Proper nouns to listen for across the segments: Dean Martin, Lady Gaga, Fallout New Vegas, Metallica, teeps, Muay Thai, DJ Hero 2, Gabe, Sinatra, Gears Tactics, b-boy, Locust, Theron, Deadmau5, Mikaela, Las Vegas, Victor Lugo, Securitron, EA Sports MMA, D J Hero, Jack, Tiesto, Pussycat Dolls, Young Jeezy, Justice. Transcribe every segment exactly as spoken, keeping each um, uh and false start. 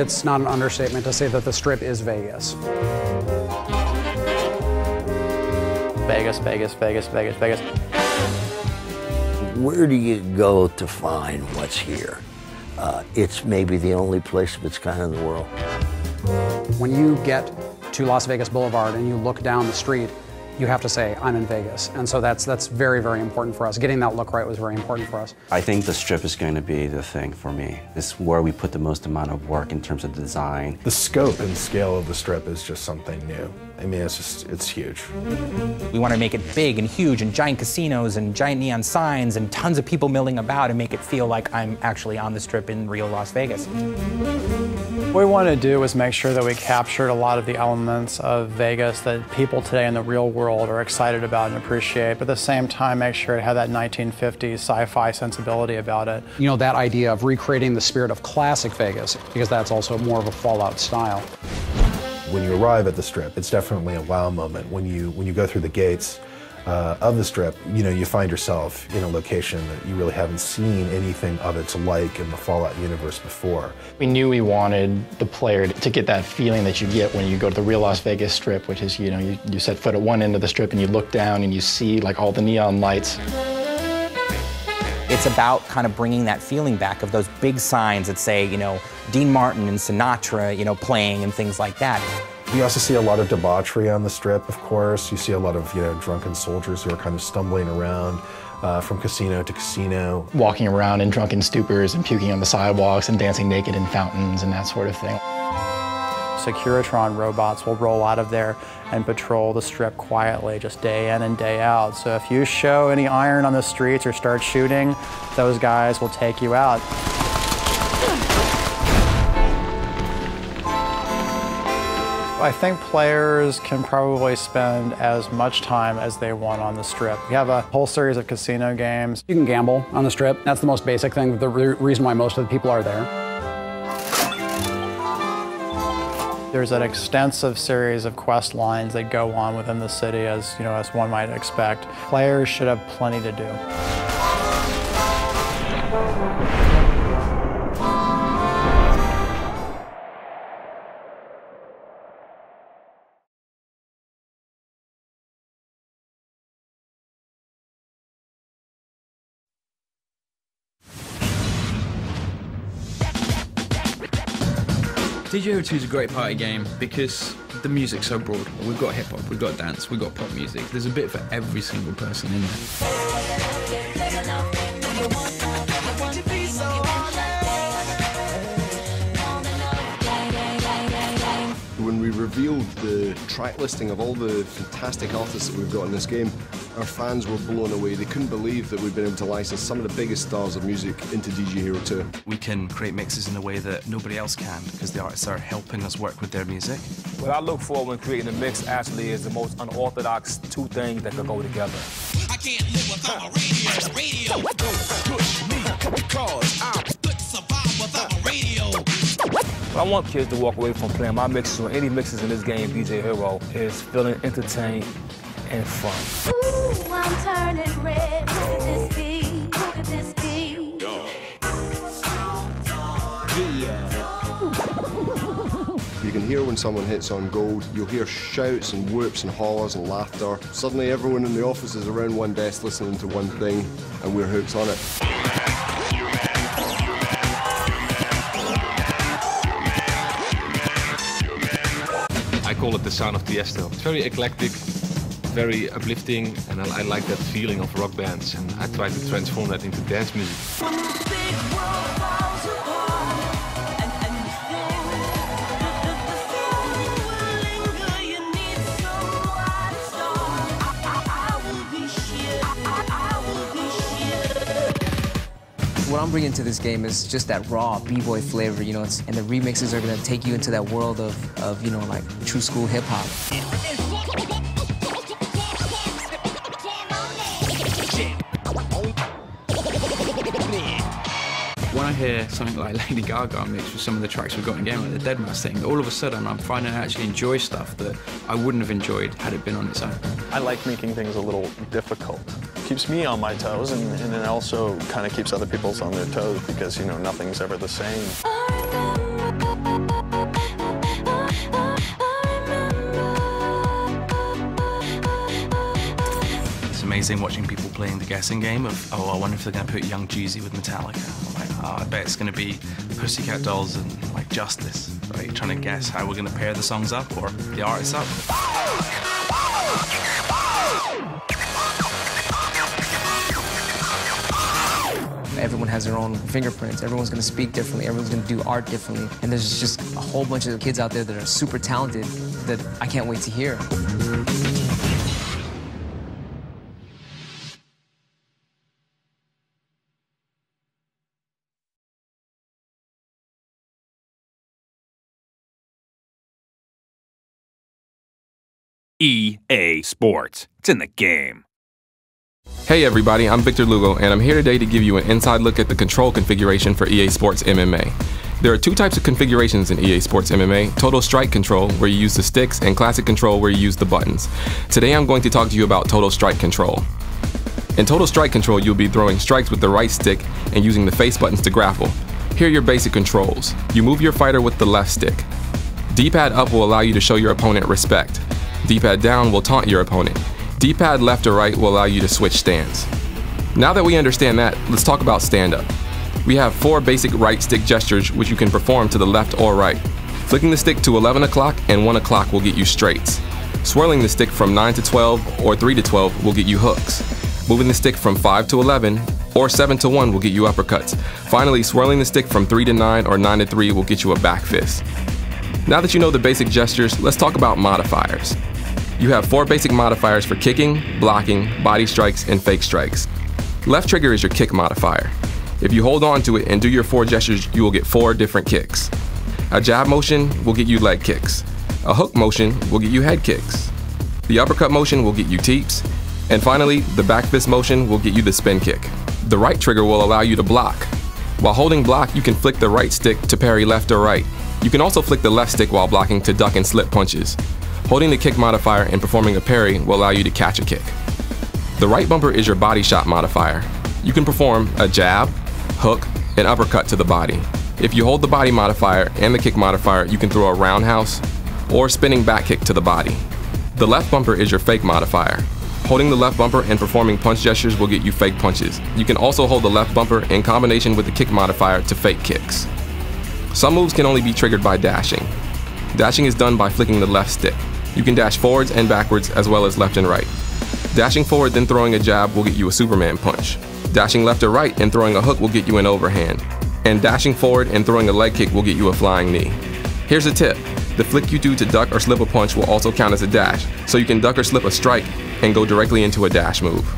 it's not an understatement to say that the Strip is Vegas. Vegas, Vegas, Vegas, Vegas, Vegas. Where do you go to find what's here? Uh, it's maybe the only place of its kind in the world. When you get to Las Vegas Boulevard and you look down the street, you have to say, I'm in Vegas. And so that's, that's very, very important for us. Getting that look right was very important for us. I think the Strip is going to be the thing for me. It's where we put the most amount of work in terms of design. The scope and scale of the Strip is just something new. I mean, it's just, it's huge. We want to make it big and huge and giant casinos and giant neon signs and tons of people milling about and make it feel like I'm actually on the Strip in real Las Vegas. What we wanted to do was make sure that we captured a lot of the elements of Vegas that people today in the real world are excited about and appreciate, but at the same time make sure it had that nineteen fifties sci-fi sensibility about it. You know, that idea of recreating the spirit of classic Vegas, because that's also more of a Fallout style. When you arrive at the Strip, it's definitely a wow moment. When you, when you go through the gates uh, of the Strip, you know, you find yourself in a location that you really haven't seen anything of its like in the Fallout universe before. We knew we wanted the player to get that feeling that you get when you go to the real Las Vegas Strip, which is, you know, you, you set foot at one end of the Strip and you look down and you see like all the neon lights. It's about kind of bringing that feeling back of those big signs that say, you know, Dean Martin and Sinatra, you know, playing and things like that. You also see a lot of debauchery on the Strip, of course. You see a lot of, you know, drunken soldiers who are kind of stumbling around uh, from casino to casino. Walking around in drunken stupors and puking on the sidewalks and dancing naked in fountains and that sort of thing. Securitron robots will roll out of there and patrol the Strip quietly just day in and day out. So if you show any iron on the streets or start shooting, those guys will take you out. I think players can probably spend as much time as they want on the Strip. We have a whole series of casino games. You can gamble on the Strip. That's the most basic thing, the re- reason why most of the people are there. There's an extensive series of quest lines that go on within the city, as you know, as one might expect. Players should have plenty to do. D J Hero two is a great party game because the music's so broad. We've got hip-hop, we've got dance, we've got pop music. There's a bit for every single person in there. When we revealed the track listing of all the fantastic artists that we've got in this game, our fans were blown away. They couldn't believe that we'd been able to license some of the biggest stars of music into D J Hero two. We can create mixes in a way that nobody else can because the artists are helping us work with their music. What I look for when creating a mix actually is the most unorthodox two things that could go together. I can't live without a radio, radio. Don't push me because I couldn't survive without a radio. I want kids to walk away from playing my mixes or any mixes in this game, D J Hero, is feeling entertained and fun. Ooh, I'm turning red. Look at this beat. Look at this beat. Yeah. You can hear when someone hits on gold. You'll hear shouts and whoops and hollers and laughter. Suddenly everyone in the office is around one desk listening to one thing, and we're hooked on it. I call it the sound of Tiesto. It's very eclectic, very uplifting, and I, I like that feeling of rock bands, and I try to transform that into dance music. What I'm bringing to this game is just that raw b-boy flavor, you know, it's, and the remixes are going to take you into that world of, of you know, like true school hip-hop. When I hear something like Lady Gaga mixed with some of the tracks we've got in the game, like the Deadmau five thing, all of a sudden I'm finding I actually enjoy stuff that I wouldn't have enjoyed had it been on its own. I like making things a little difficult. Keeps me on my toes, and, and it also kind of keeps other people's on their toes because, you know, nothing's ever the same. amazing watching people playing the guessing game of, oh, I wonder if they're going to put Young Jeezy with Metallica. I'm like, oh, I bet it's going to be Pussycat Dolls and, like, Justice, right? Trying to guess how we're going to pair the songs up or the artists up. Everyone has their own fingerprints. Everyone's going to speak differently. Everyone's going to do art differently. And there's just a whole bunch of kids out there that are super talented that I can't wait to hear. E A Sports. It's in the game. Hey everybody, I'm Victor Lugo, and I'm here today to give you an inside look at the control configuration for E A Sports M M A. There are two types of configurations in E A Sports M M A, Total Strike Control, where you use the sticks, and Classic Control, where you use the buttons. Today I'm going to talk to you about Total Strike Control. In Total Strike Control, you'll be throwing strikes with the right stick and using the face buttons to grapple. Here are your basic controls. You move your fighter with the left stick. D-pad up will allow you to show your opponent respect. D-pad down will taunt your opponent. D-pad left or right will allow you to switch stands. Now that we understand that, let's talk about stand-up. We have four basic right stick gestures which you can perform to the left or right. Flicking the stick to eleven o'clock and one o'clock will get you straights. Swirling the stick from nine to twelve or three to twelve will get you hooks. Moving the stick from five to eleven or seven to one will get you uppercuts. Finally, swirling the stick from three to nine or nine to three will get you a back fist. Now that you know the basic gestures, let's talk about modifiers. You have four basic modifiers for kicking, blocking, body strikes, and fake strikes. Left trigger is your kick modifier. If you hold on to it and do your four gestures, you will get four different kicks. A jab motion will get you leg kicks. A hook motion will get you head kicks. The uppercut motion will get you teeps. And finally, the back fist motion will get you the spin kick. The right trigger will allow you to block. While holding block, you can flick the right stick to parry left or right. You can also flick the left stick while blocking to duck and slip punches. Holding the kick modifier and performing a parry will allow you to catch a kick. The right bumper is your body shot modifier. You can perform a jab, hook, and uppercut to the body. If you hold the body modifier and the kick modifier, you can throw a roundhouse or spinning back kick to the body. The left bumper is your fake modifier. Holding the left bumper and performing punch gestures will get you fake punches. You can also hold the left bumper in combination with the kick modifier to fake kicks. Some moves can only be triggered by dashing. Dashing is done by flicking the left stick. You can dash forwards and backwards, as well as left and right. Dashing forward then throwing a jab will get you a Superman punch. Dashing left or right and throwing a hook will get you an overhand. And dashing forward and throwing a leg kick will get you a flying knee. Here's a tip. The flick you do to duck or slip a punch will also count as a dash, so you can duck or slip a strike and go directly into a dash move.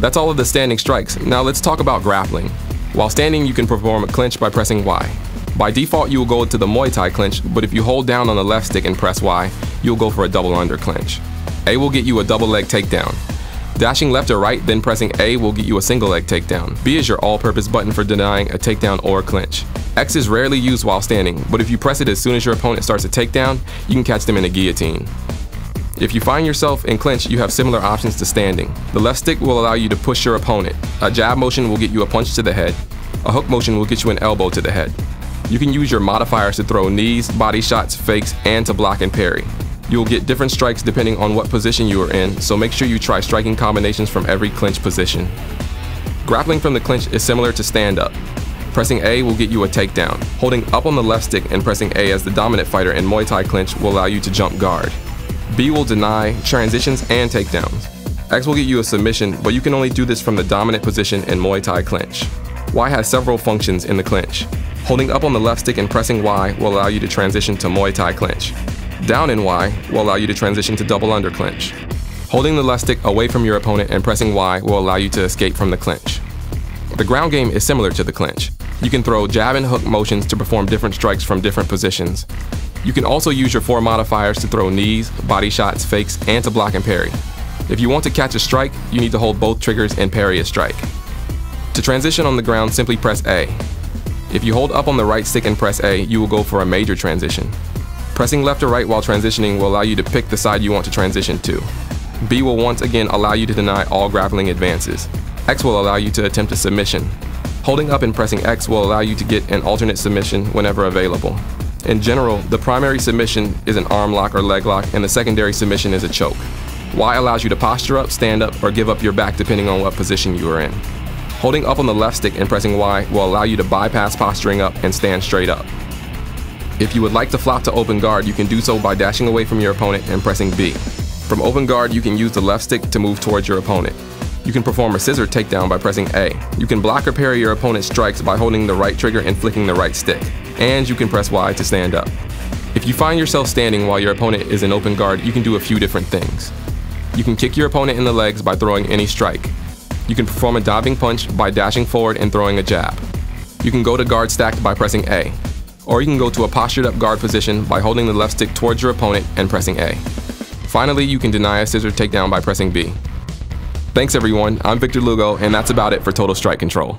That's all of the standing strikes. Now let's talk about grappling. While standing, you can perform a clinch by pressing Y. By default, you will go to the Muay Thai clinch, but if you hold down on the left stick and press Y, you'll go for a double under clinch. A will get you a double leg takedown. Dashing left or right, then pressing A will get you a single leg takedown. B is your all-purpose button for denying a takedown or clinch. X is rarely used while standing, but if you press it as soon as your opponent starts a takedown, you can catch them in a guillotine. If you find yourself in clinch, you have similar options to standing. The left stick will allow you to push your opponent. A jab motion will get you a punch to the head. A hook motion will get you an elbow to the head. You can use your modifiers to throw knees, body shots, fakes, and to block and parry. You'll get different strikes depending on what position you are in, so make sure you try striking combinations from every clinch position. Grappling from the clinch is similar to stand-up. Pressing A will get you a takedown. Holding up on the left stick and pressing A as the dominant fighter in Muay Thai clinch will allow you to jump guard. B will deny, transitions, and takedowns. X will get you a submission, but you can only do this from the dominant position in Muay Thai clinch. Y has several functions in the clinch. Holding up on the left stick and pressing Y will allow you to transition to Muay Thai clinch. Down in Y will allow you to transition to double under clinch. Holding the left stick away from your opponent and pressing Y will allow you to escape from the clinch. The ground game is similar to the clinch. You can throw jab and hook motions to perform different strikes from different positions. You can also use your four modifiers to throw knees, body shots, fakes, and to block and parry. If you want to catch a strike, you need to hold both triggers and parry a strike. To transition on the ground, simply press A. If you hold up on the right stick and press A, you will go for a major transition. Pressing left or right while transitioning will allow you to pick the side you want to transition to. B will once again allow you to deny all grappling advances. X will allow you to attempt a submission. Holding up and pressing X will allow you to get an alternate submission whenever available. In general, the primary submission is an arm lock or leg lock, and the secondary submission is a choke. Y allows you to posture up, stand up, or give up your back depending on what position you are in. Holding up on the left stick and pressing Y will allow you to bypass posturing up and stand straight up. If you would like to flop to open guard, you can do so by dashing away from your opponent and pressing B. From open guard, you can use the left stick to move towards your opponent. You can perform a scissor takedown by pressing A. You can block or parry your opponent's strikes by holding the right trigger and flicking the right stick. And you can press Y to stand up. If you find yourself standing while your opponent is in open guard, you can do a few different things. You can kick your opponent in the legs by throwing any strike. You can perform a diving punch by dashing forward and throwing a jab. You can go to guard stacked by pressing A. Or you can go to a postured up guard position by holding the left stick towards your opponent and pressing A. Finally, you can deny a scissor takedown by pressing B. Thanks everyone, I'm Victor Lugo, and that's about it for Total Strike Control.